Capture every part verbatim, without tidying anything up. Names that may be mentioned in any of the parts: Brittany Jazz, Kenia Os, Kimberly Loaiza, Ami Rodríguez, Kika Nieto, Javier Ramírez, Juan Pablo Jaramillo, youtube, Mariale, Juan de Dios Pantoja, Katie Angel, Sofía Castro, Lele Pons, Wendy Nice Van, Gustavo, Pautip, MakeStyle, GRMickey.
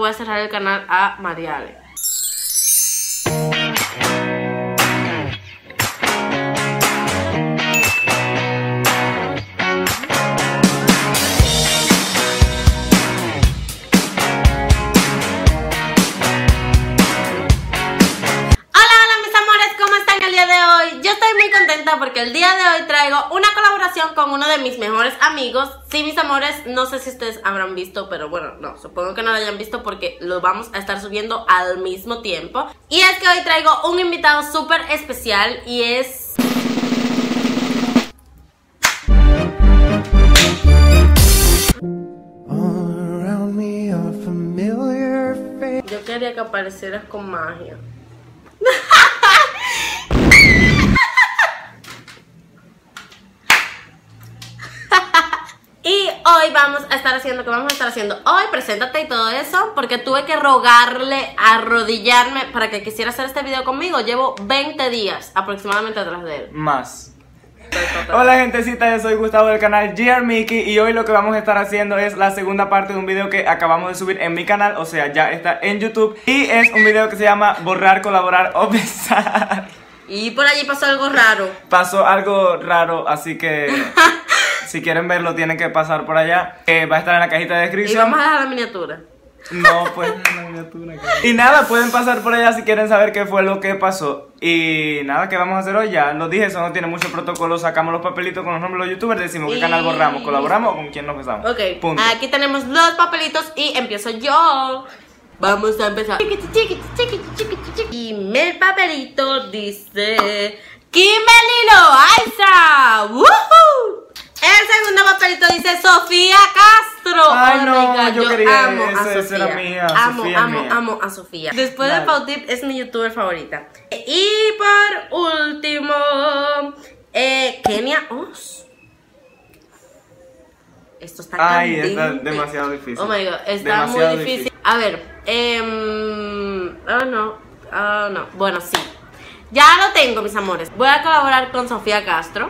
voy a cerrar el canal a Mariale. Porque el día de hoy traigo una colaboración con uno de mis mejores amigos. Sí, mis amores, no sé si ustedes habrán visto, pero bueno, no, supongo que no lo hayan visto porque lo vamos a estar subiendo al mismo tiempo. Y es que hoy traigo un invitado súper especial y es... Yo quería que aparecieras con magia. Hoy vamos a estar haciendo, que vamos a estar haciendo hoy, preséntate y todo eso, porque tuve que rogarle, arrodillarme para que quisiera hacer este video conmigo. Llevo veinte días aproximadamente atrás de él. Más. Hola gentecita, yo soy Gustavo del canal GRMickey y hoy lo que vamos a estar haciendo es la segunda parte de un video que acabamos de subir en mi canal, o sea, ya está en YouTube. Y es un video que se llama Borrar, Colaborar o Besar. Y por allí pasó algo raro. Pasó algo raro, así que... Si quieren verlo, tienen que pasar por allá. Eh, va a estar en la cajita de descripción. Y vamos a dejar la miniatura. No, pues la miniatura. Y nada, pueden pasar por allá si quieren saber qué fue lo que pasó. Y nada, ¿qué vamos a hacer hoy? Ya lo dije, eso no tiene mucho protocolo. Sacamos los papelitos con los nombres de los youtubers, decimos y... qué canal borramos, colaboramos o con quién nos besamos. Ok, punto. Aquí tenemos los papelitos y empiezo yo. Vamos a empezar. Y el papelito dice... ¡Kimberly Loaiza! ¡Woohoo! El segundo papelito dice Sofía Castro. Ay, oh, no, God, yo, yo quería amo ese, a Sofía. Esa era mía, amo, Sofía amo, mía. amo a Sofía. Después Dale. de Pautip es mi youtuber favorita. Y por último, eh, Kenia Os. Esto está caliente. Ay, está demasiado difícil. Oh my God, está demasiado muy difícil. difícil. A ver, eh, oh no, oh no. Bueno, sí. Ya lo tengo, mis amores. Voy a colaborar con Sofía Castro.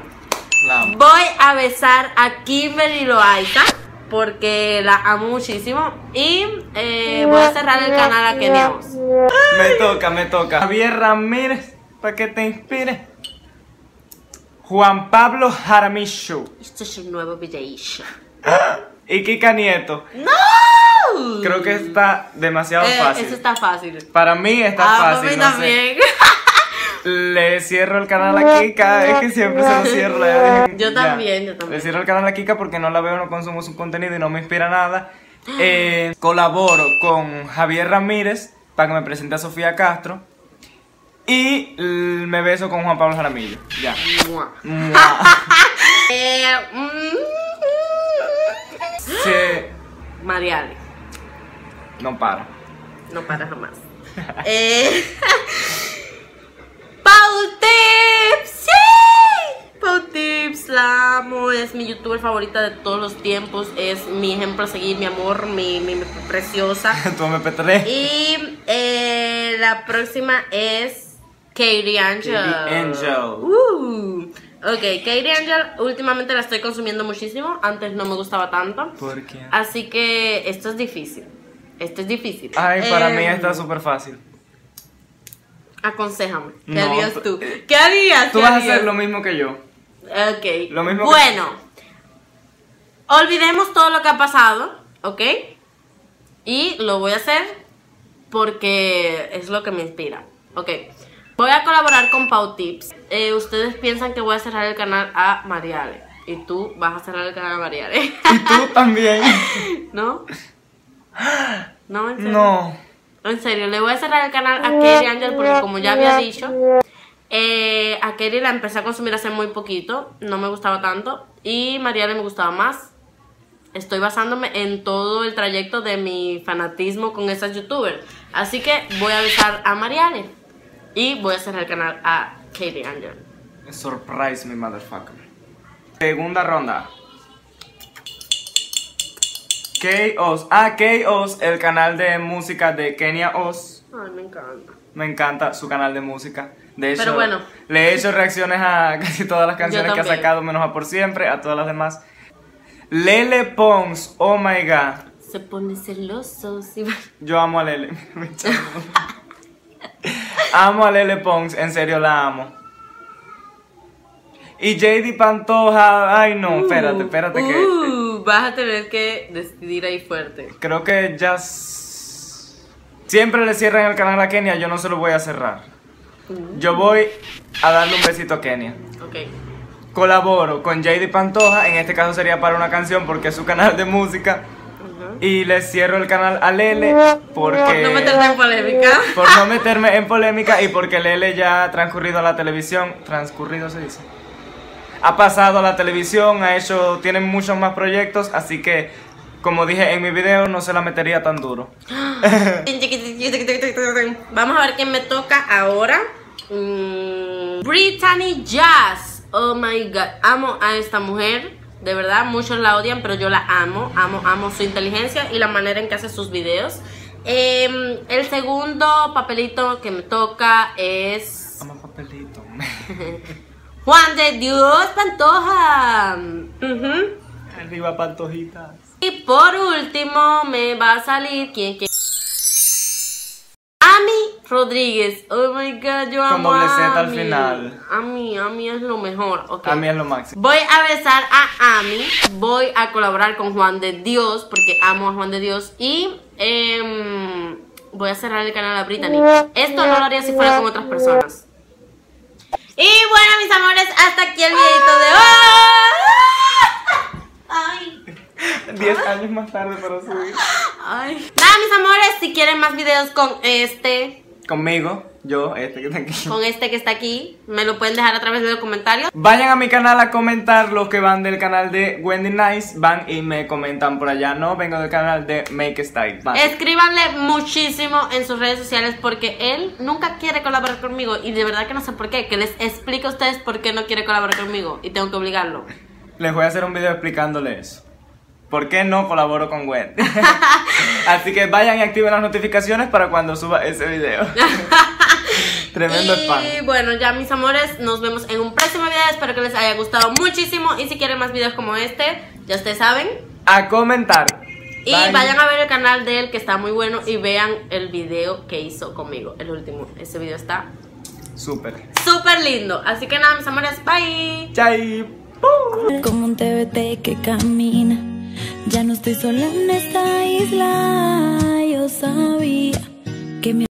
No. Voy a besar a Kimberly Loaiza porque la amo muchísimo. Y eh, voy a cerrar el canal a Kenia Os. Me toca, me toca. Javier Ramírez, para que te inspire. Juan Pablo Jaramillo. Este es el nuevo videísho. Y Kika Nieto. ¡No! Creo que está demasiado eh, fácil. Eso está fácil. Para mí está ah, fácil. Para mí no también. Sé. Le cierro el canal a Kika. Es que siempre se lo cierro. Yo también, ya. yo también Le cierro el canal a Kika porque no la veo, no consumo su contenido y no me inspira nada. eh, Colaboro con Javier Ramírez para que me presente a Sofía Castro. Y me beso con Juan Pablo Jaramillo. Ya. Mua. Mua. Sí. Mariale. No para. No para jamás. Eh... Pautip, sí, Pautip, la amo, es mi youtuber favorita de todos los tiempos, es mi ejemplo a seguir, mi amor, mi, mi, mi preciosa. Tú me petaré. Y eh, la próxima es Katie Angel. Katie Angel. Uh, ok, Katie Angel últimamente la estoy consumiendo muchísimo, antes no me gustaba tanto. ¿Por qué? Así que esto es difícil, esto es difícil. Ay, para eh, mí está súper fácil. Aconséjame, ¿qué no, harías tú? ¿Qué harías? Tú ¿Qué vas harías? a hacer lo mismo que yo. Ok, lo mismo bueno que... Olvidemos todo lo que ha pasado, ¿ok? Y lo voy a hacer porque es lo que me inspira. Ok, voy a colaborar con Pautips. eh, Ustedes piensan que voy a cerrar el canal a Mariale. Y tú vas a cerrar el canal a Mariale. Y tú también. ¿No? No, en serio. No En serio, le voy a cerrar el canal a Katie Angel porque como ya había dicho, eh, a Katie la empecé a consumir hace muy poquito, no me gustaba tanto. Y Mariale me gustaba más. Estoy basándome en todo el trayecto de mi fanatismo con esas youtubers. Así que voy a besar a Mariale y voy a cerrar el canal a Katie Angel. Surprise me, motherfucker. Segunda ronda. K O S, ah, K O S, el canal de música de Kenia Os. Ay, me encanta. Me encanta su canal de música. De hecho, pero bueno, le he hecho reacciones a casi todas las canciones que ha sacado, menos a Por Siempre, a todas las demás. Lele Pons, oh my God. se pone celoso. ¿Sí? Yo amo a Lele. Amo a Lele Pons, en serio la amo. Y J D Pantoja, ay no, uh, espérate, espérate uh, que... Uh, vas a tener que decidir ahí fuerte. Creo que ya... Siempre le cierran el canal a Kenia, yo no se lo voy a cerrar. Uh. Yo voy a darle un besito a Kenia. Ok. Colaboro con J D Pantoja, en este caso sería para una canción porque es su canal de música. Uh-huh. Y le cierro el canal a Lele porque... Por no meterme en polémica. Por no meterme en polémica y porque Lele ya ha transcurrido a la televisión. Transcurrido se dice. Ha pasado a la televisión, ha hecho, tienen muchos más proyectos, así que, como dije en mi video, no se la metería tan duro. Vamos a ver quién me toca ahora. Mm, Brittany Jazz. Oh my God, amo a esta mujer. De verdad, muchos la odian, pero yo la amo. Amo, amo su inteligencia y la manera en que hace sus videos. Eh, el segundo papelito que me toca es... Amo papelito. Juan de Dios Pantoja. Uh-huh. Arriba Pantojitas. Y por último me va a salir ¿quién, quién? Ami Rodríguez. Oh my God, yo amo. Con doble Z al final. Ami, Ami es lo mejor. Okay. Ami es lo máximo. Voy a besar a Ami. Voy a colaborar con Juan de Dios porque amo a Juan de Dios. Y eh, voy a cerrar el canal a Brittany. Esto no lo haría si fuera con otras personas. Y bueno, mis amores, hasta aquí el videito de hoy. Ay. diez años más tarde para subir. Ay. Nada, mis amores, si quieren más videos con este. Conmigo, yo, este que está aquí. Con este que está aquí, me lo pueden dejar a través de los comentarios. Vayan a mi canal a comentar los que van del canal de Wendy Nice Van y me comentan por allá. No, vengo del canal de Make Style. Van. Escríbanle muchísimo en sus redes sociales porque él nunca quiere colaborar conmigo. Y de verdad que no sé por qué, que les explique a ustedes por qué no quiere colaborar conmigo. Y tengo que obligarlo. Les voy a hacer un video explicándole eso. ¿Por qué no colaboro con Wendy? Así que vayan y activen las notificaciones para cuando suba ese video. Tremendo spam. Y bueno, ya mis amores, nos vemos en un próximo video. Espero que les haya gustado muchísimo. Y si quieren más videos como este, ya ustedes saben, a comentar. Y Bye. Vayan a ver el canal de él que está muy bueno. Y vean el video que hizo conmigo, el último. Ese video está súper, súper lindo. Así que nada, mis amores, bye. Chai. Como un T B T que camina. Ya no estoy sola en esta isla, yo sabía que me